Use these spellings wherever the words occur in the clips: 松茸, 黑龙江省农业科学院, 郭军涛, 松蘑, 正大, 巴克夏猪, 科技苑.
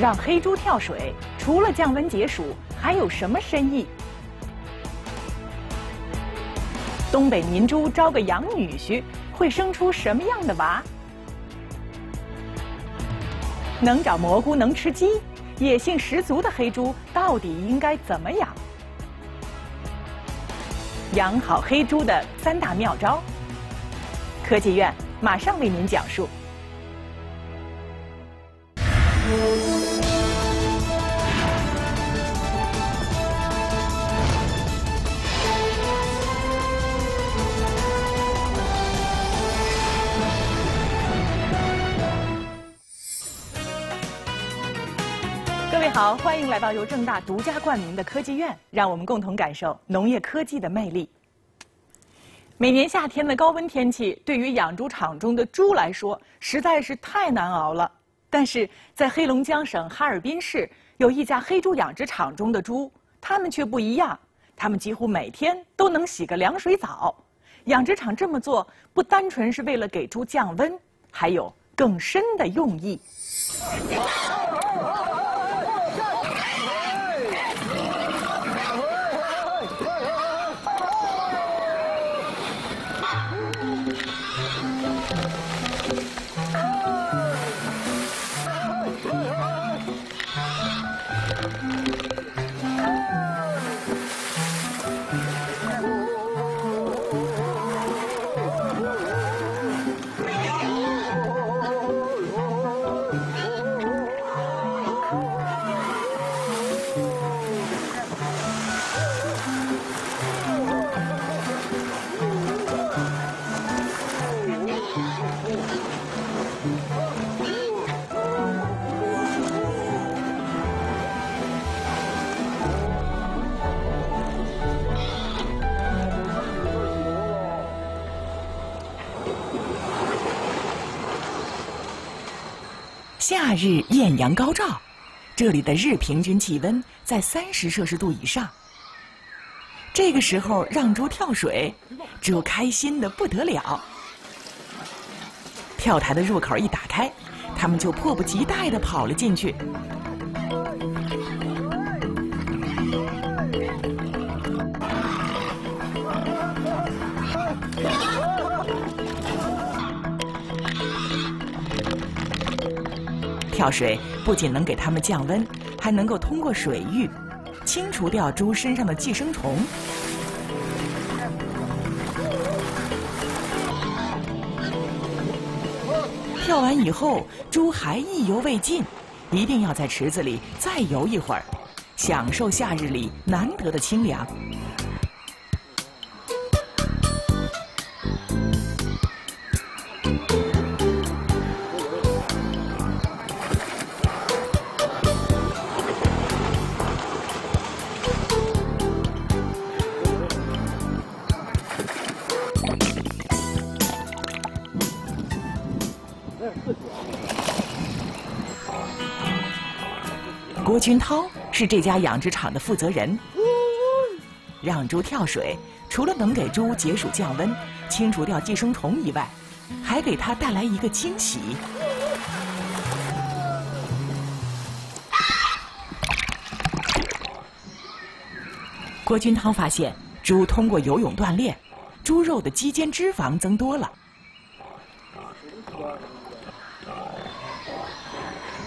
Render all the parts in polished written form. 让黑猪跳水，除了降温解暑，还有什么深意？东北民猪招个洋女婿，会生出什么样的娃？能长蘑菇，能吃鸡，野性十足的黑猪到底应该怎么养？养好黑猪的三大妙招，科技院马上为您讲述。 各位好，欢迎来到由正大独家冠名的科技院，让我们共同感受农业科技的魅力。每年夏天的高温天气，对于养猪场中的猪来说，实在是太难熬了。 但是在黑龙江省哈尔滨市有一家黑猪养殖场中的猪，它们却不一样，它们几乎每天都能洗个凉水澡。养殖场这么做不单纯是为了给猪降温，还有更深的用意。夏日艳阳高照，这里的日平均气温在30摄氏度以上。这个时候让猪跳水，猪开心的不得了。跳台的入口一打开，它们就迫不及待的跑了进去。跳水不仅能给它们降温，还能够通过水域清除掉猪身上的寄生虫。跳完以后，猪还意犹未尽，一定要在池子里再游一会儿，享受夏日里难得的清凉。 郭军涛是这家养殖场的负责人。让猪跳水，除了能给猪解暑降温、清除掉寄生虫以外，还给它带来一个惊喜。郭军涛发现，猪通过游泳锻炼，猪肉的肌间脂肪增多了。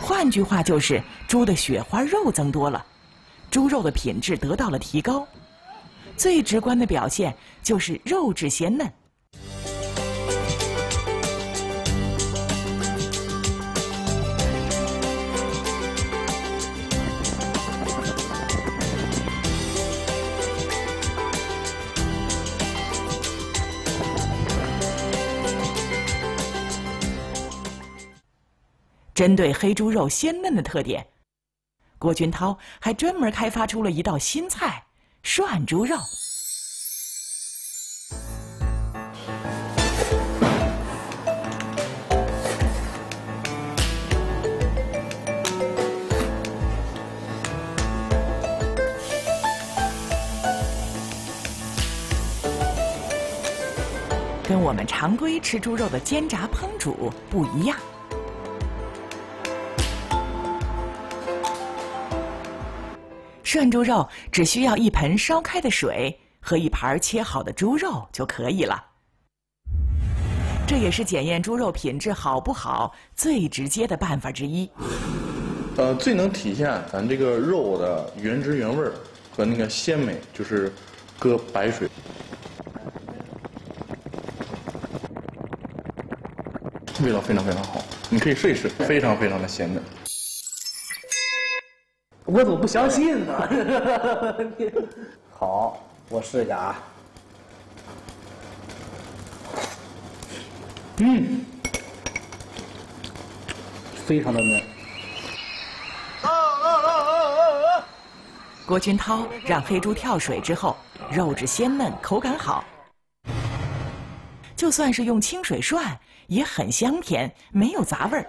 换句话就是，猪的雪花肉增多了，猪肉的品质得到了提高。最直观的表现就是肉质鲜嫩。针对黑猪肉鲜嫩的特点，郭军涛还专门开发出了一道新菜——涮猪肉。跟我们常规吃猪肉的煎炸烹煮不一样。涮猪肉只需要一盆烧开的水和一盘切好的猪肉就可以了。这也是检验猪肉品质好不好最直接的办法之一。最能体现咱这个肉的原汁原味儿和那个鲜美，就是搁白水。 味道非常非常好，你可以试一试，非常非常的鲜嫩。我怎么不相信呢？好，我试一下啊。嗯，非常的嫩。郭军涛让黑猪跳水之后，肉质鲜嫩，口感好。 就算是用清水涮，也很香甜，没有杂味儿。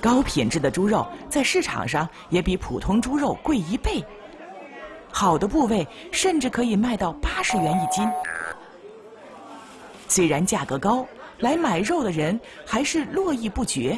高品质的猪肉在市场上也比普通猪肉贵1倍，好的部位甚至可以卖到80元1斤。虽然价格高，来买肉的人还是络绎不绝。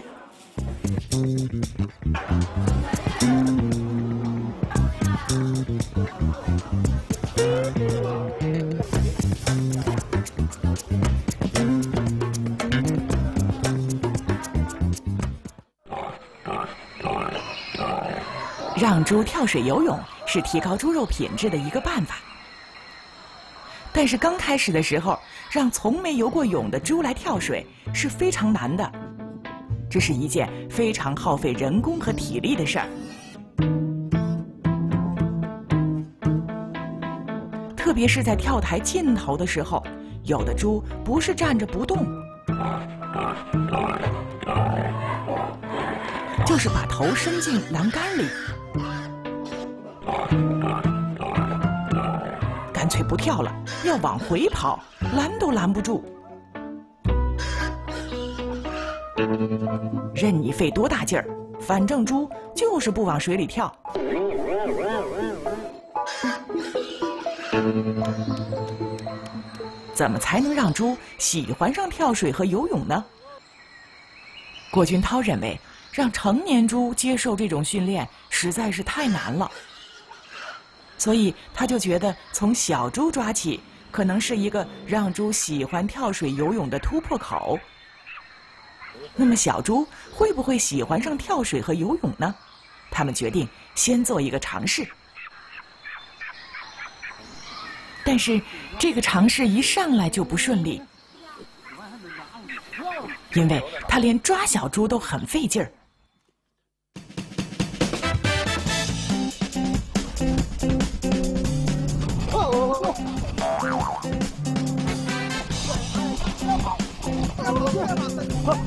让猪跳水游泳是提高猪肉品质的一个办法，但是刚开始的时候，让从没游过泳的猪来跳水是非常难的，这是一件非常耗费人工和体力的事儿。特别是在跳台尽头的时候，有的猪不是站着不动，就是把头伸进栏杆里。 干脆不跳了，要往回跑，拦都拦不住。任你费多大劲儿，反正猪就是不往水里跳。怎么才能让猪喜欢上跳水和游泳呢？郭军涛认为，让成年猪接受这种训练实在是太难了。 所以，他就觉得从小猪抓起，可能是一个让猪喜欢跳水游泳的突破口。那么，小猪会不会喜欢上跳水和游泳呢？他们决定先做一个尝试。但是，这个尝试一上来就不顺利，因为他连抓小猪都很费劲儿。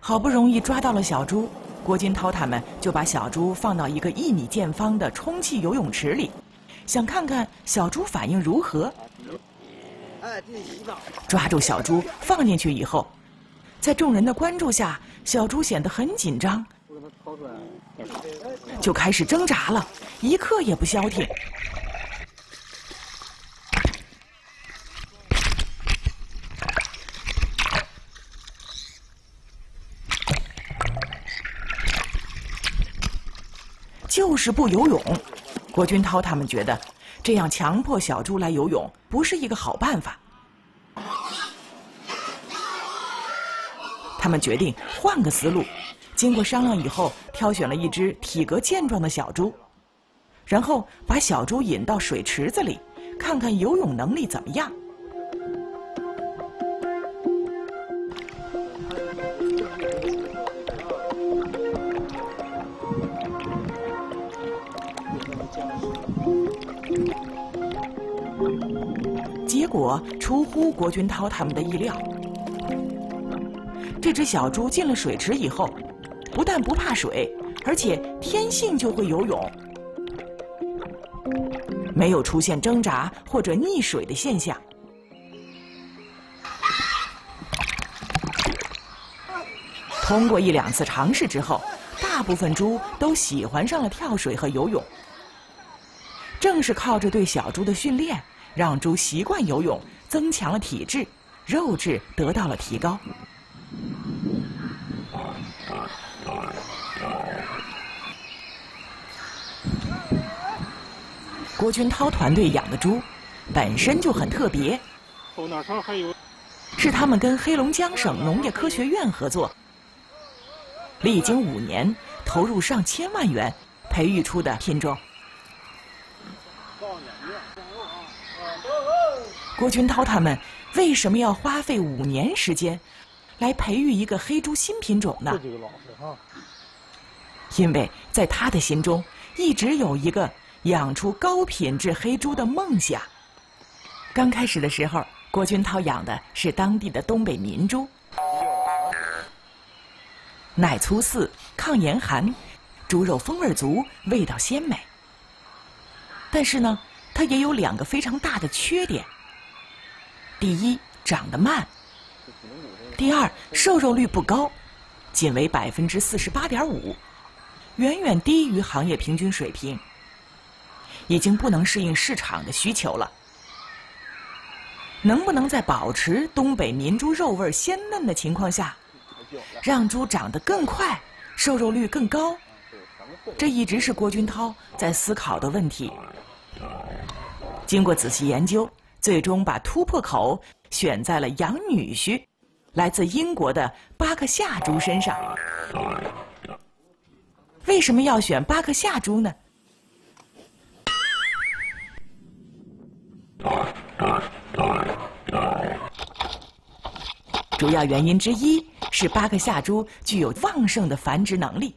好不容易抓到了小猪，郭金涛他们就把小猪放到一个1米见方的充气游泳池里，想看看小猪反应如何。抓住小猪放进去以后，在众人的关注下，小猪显得很紧张，就开始挣扎了，一刻也不消停。 就是不游泳，郭军涛他们觉得这样强迫小猪来游泳不是一个好办法。他们决定换个思路，经过商量以后，挑选了一只体格健壮的小猪，然后把小猪引到水池子里，看看游泳能力怎么样。 结果出乎郭军涛他们的意料，这只小猪进了水池以后，不但不怕水，而且天性就会游泳。没有出现挣扎或者溺水的现象。通过一两次尝试之后，大部分猪都喜欢上了跳水和游泳。正是靠着对小猪的训练，让猪习惯游泳，增强了体质，肉质得到了提高。 郭军涛团队养的猪，本身就很特别。是他们跟黑龙江省农业科学院合作，历经5年，投入上千万元培育出的品种。郭军涛他们为什么要花费5年时间，来培育一个黑猪新品种呢？因为在他的心中，一直有一个 养出高品质黑猪的梦想。刚开始的时候，郭军涛养的是当地的东北民猪，奶粗饲，抗严寒，猪肉风味足，味道鲜美。但是呢，它也有2个非常大的缺点：第一，长得慢；第二，瘦肉率不高，仅为48.5%，远远低于行业平均水平。 已经不能适应市场的需求了。能不能在保持东北民猪肉味鲜嫩的情况下，让猪长得更快、瘦肉率更高？这一直是郭军涛在思考的问题。经过仔细研究，最终把突破口选在了养女婿，来自英国的巴克夏猪身上。为什么要选巴克夏猪呢？ 主要原因之一是巴克夏猪具有旺盛的繁殖能力。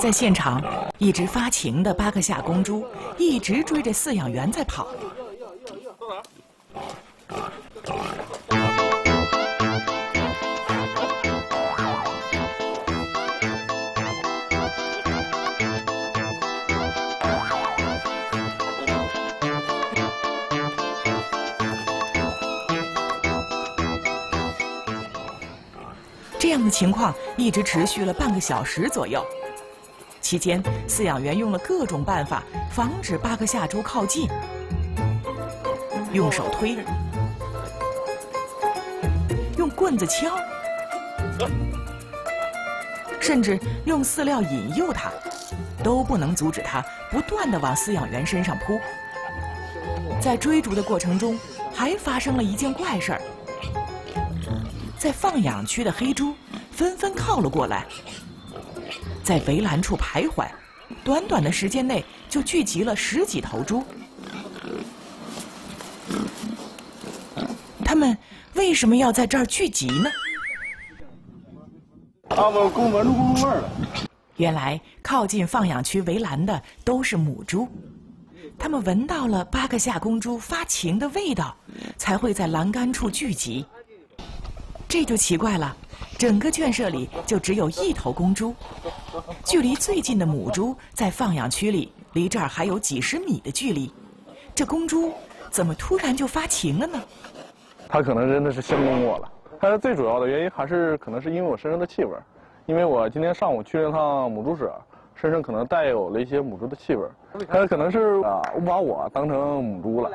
在现场，一直发情的巴克夏公猪一直追着饲养员在跑。这样的情况一直持续了半个小时左右，期间饲养员用了各种办法防止巴克夏猪靠近，用手推，用棍子敲，甚至用饲料引诱它，都不能阻止它不断地往饲养员身上扑。在追逐的过程中，还发生了一件怪事儿。 在放养区的黑猪纷纷靠了过来，在围栏处徘徊，短短的时间内就聚集了10几头猪。他们为什么要在这儿聚集呢？原来靠近放养区围栏的都是母猪，它们闻到了巴克夏公猪发情的味道，才会在栏杆处聚集。 这就奇怪了，整个圈舍里就只有1头公猪，距离最近的母猪在放养区里，离这儿还有几10米的距离。这公猪怎么突然就发情了呢？它可能真的是相中我了。它最主要的原因还是可能是因为我身上的气味，因为我今天上午去了趟母猪舍，身上可能带有了一些母猪的气味。它可能是把我当成母猪了。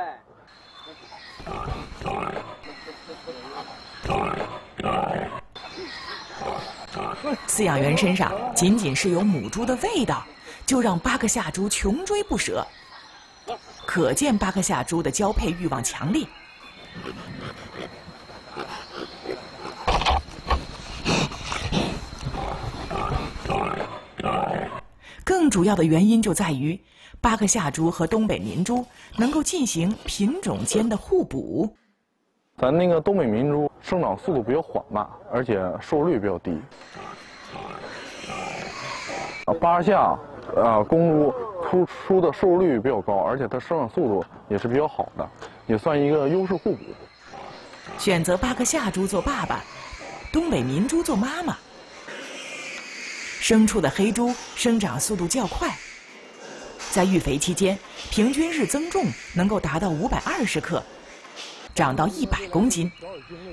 饲养员身上仅仅是有母猪的味道，就让巴克夏猪穷追不舍。可见巴克夏猪的交配欲望强烈。更主要的原因就在于，巴克夏猪和东北民猪能够进行品种间的互补。 咱那个东北民猪生长速度比较缓慢，而且瘦肉率比较低。巴克夏，公猪出的瘦肉率比较高，而且它生长速度也是比较好的，也算一个优势互补。选择巴克夏猪做爸爸，东北民猪做妈妈，牲畜的黑猪生长速度较快。在育肥期间，平均日增重能够达到520克，长到100公斤。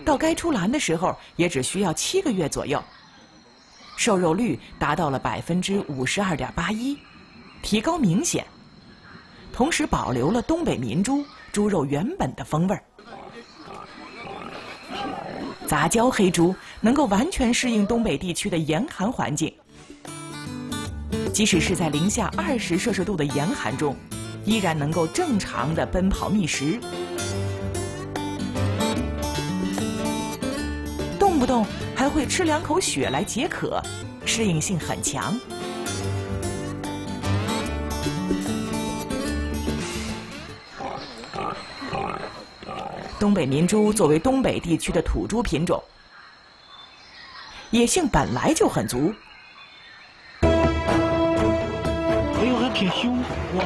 到该出栏的时候，也只需要7个月左右。瘦肉率达到了52.81%，提高明显。同时保留了东北民猪猪肉原本的风味儿。 杂交黑猪能够完全适应东北地区的严寒环境，即使是在零下20摄氏度的严寒中，依然能够正常的奔跑觅食，动不动还会吃2口雪来解渴，适应性很强。东北民猪作为东北地区的土猪品种，野性本来就很足。哎呦，还挺凶哇！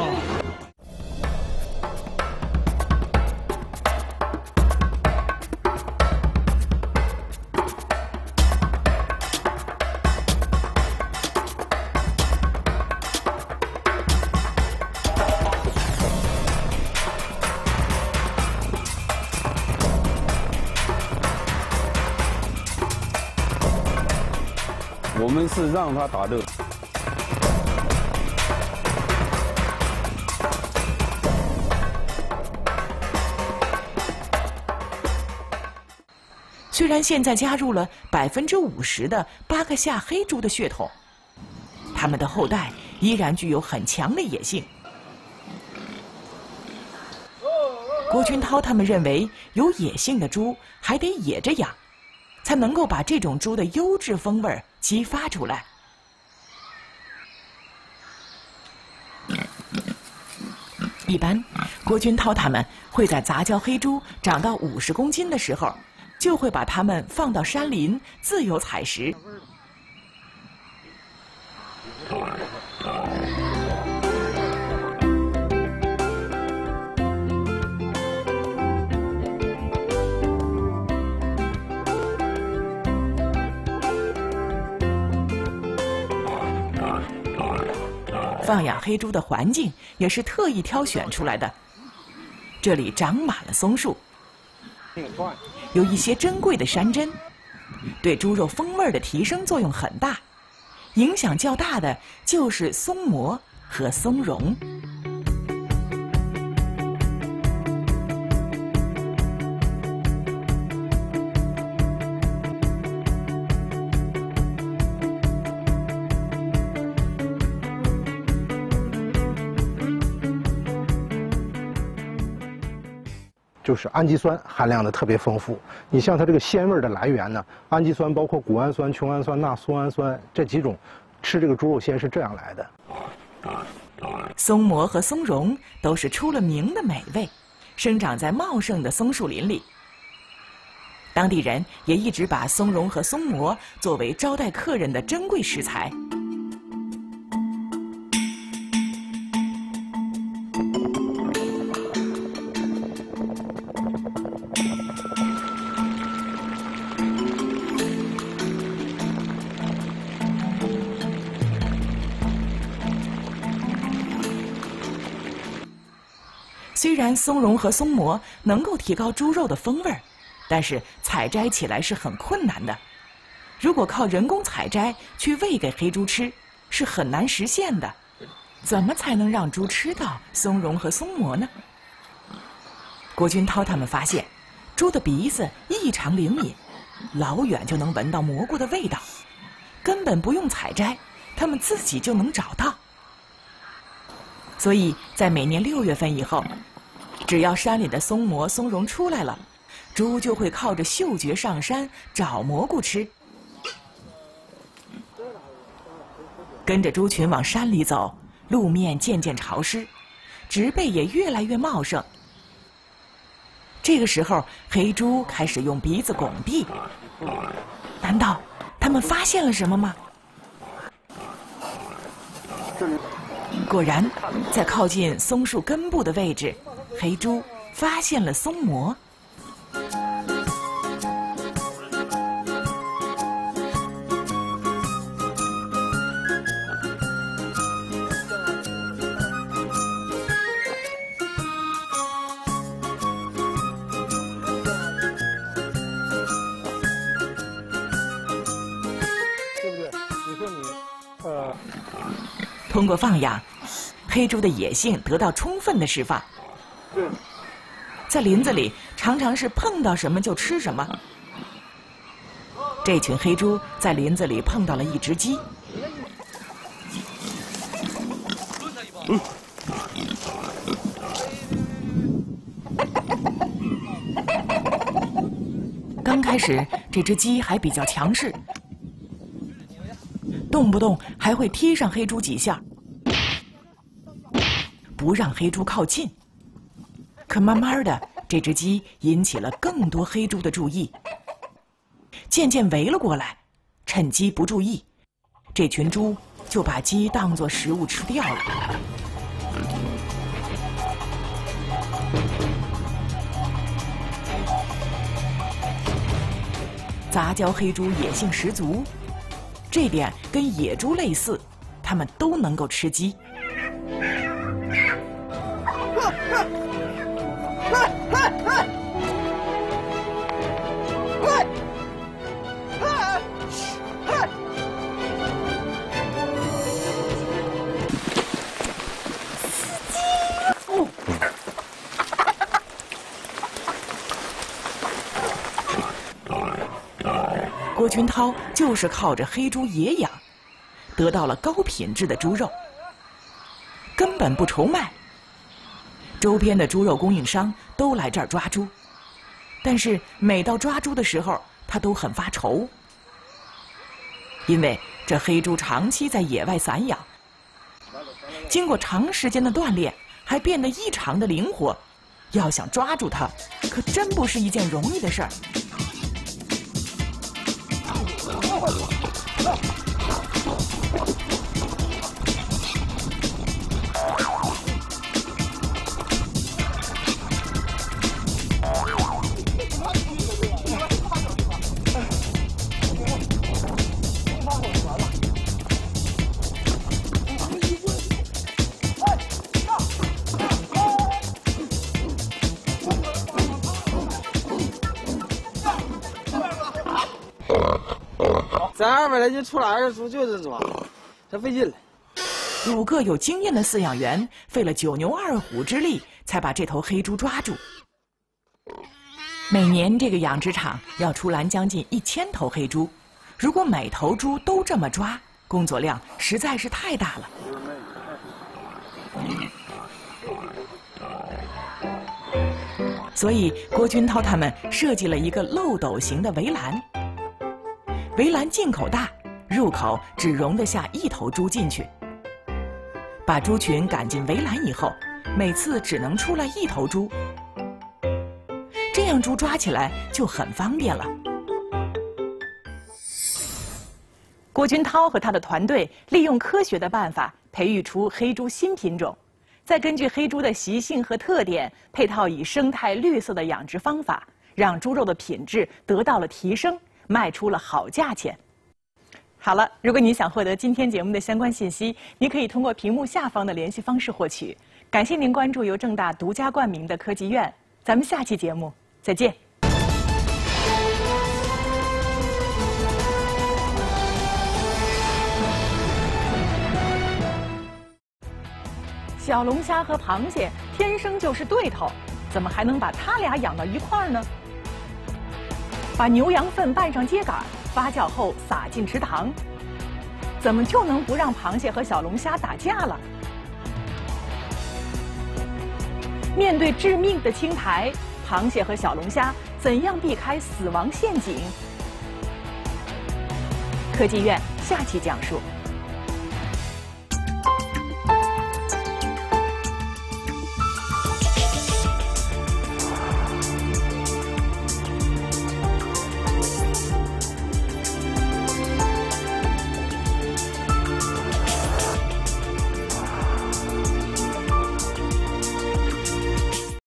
我们是让它打斗，虽然现在加入了50%的巴克夏黑猪的血统，它们的后代依然具有很强的野性。郭军涛他们认为，有野性的猪还得野着养。 才能够把这种猪的优质风味激发出来。一般，郭军涛他们会在杂交黑猪长到50公斤的时候，就会把它们放到山林自由采食。放养黑猪的环境也是特意挑选出来的，这里长满了松树，有一些珍贵的山珍，对猪肉风味的提升作用很大，影响较大的就是松蘑和松茸。就是氨基酸含量的特别丰富，你像它这个鲜味的来源呢，氨基酸包括谷氨酸、穷氨酸、钠松氨酸这几种，吃这个猪肉鲜是这样来的。松蘑和松茸都是出了名的美味，生长在茂盛的松树林里。当地人也一直把松茸和松蘑作为招待客人的珍贵食材。 虽然松茸和松蘑能够提高猪肉的风味儿，但是采摘起来是很困难的。如果靠人工采摘去喂给黑猪吃，是很难实现的。怎么才能让猪吃到松茸和松蘑呢？郭军涛他们发现，猪的鼻子异常灵敏，老远就能闻到蘑菇的味道，根本不用采摘，它们自己就能找到。 所以在每年6月份以后，只要山里的松蘑、松茸出来了，猪就会靠着嗅觉上山找蘑菇吃。跟着猪群往山里走，路面渐渐潮湿，植被也越来越茂盛。这个时候，黑猪开始用鼻子拱地。难道它们发现了什么吗？ 果然，在靠近松树根部的位置，黑猪发现了松蘑。通过放养，黑猪的野性得到充分的释放。嗯，在林子里常常是碰到什么就吃什么。这群黑猪在林子里碰到了一只鸡。嗯， 刚开始，这只鸡还比较强势，动不动还会踢上黑猪几下，不让黑猪靠近。可慢慢的，这只鸡引起了更多黑猪的注意，渐渐围了过来。趁鸡不注意，这群猪就把鸡当作食物吃掉了。 杂交黑猪野性十足，这点跟野猪类似，它们都能够吃鸡。郭群涛就是靠着黑猪野养，得到了高品质的猪肉，根本不愁卖。周边的猪肉供应商都来这儿抓猪，但是每到抓猪的时候，他都很发愁，因为这黑猪长期在野外散养，经过长时间的锻炼，还变得异常的灵活。要想抓住它，可真不是一件容易的事儿。 咱200来斤出了20株，就这抓，太费劲了。5个有经验的饲养员费了9牛2虎之力，才把这头黑猪抓住。每年这个养殖场要出栏将近1000头黑猪，如果每头猪都这么抓，工作量实在是太大了。所以郭军涛他们设计了一个漏斗型的围栏。 围栏进口大，入口只容得下1头猪进去。把猪群赶进围栏以后，每次只能出来1头猪，这样猪抓起来就很方便了。郭军涛和他的团队利用科学的办法培育出黑猪新品种，再根据黑猪的习性和特点，配套以生态绿色的养殖方法，让猪肉的品质得到了提升。 卖出了好价钱。好了，如果您想获得今天节目的相关信息，您可以通过屏幕下方的联系方式获取。感谢您关注由正大独家冠名的科技苑，咱们下期节目再见。小龙虾和螃蟹天生就是对头，怎么还能把它俩养到一块儿呢？ 把牛羊粪拌上秸秆，发酵后撒进池塘，怎么就能不让螃蟹和小龙虾打架了？面对致命的青苔，螃蟹和小龙虾怎样避开死亡陷阱？科技苑下期讲述。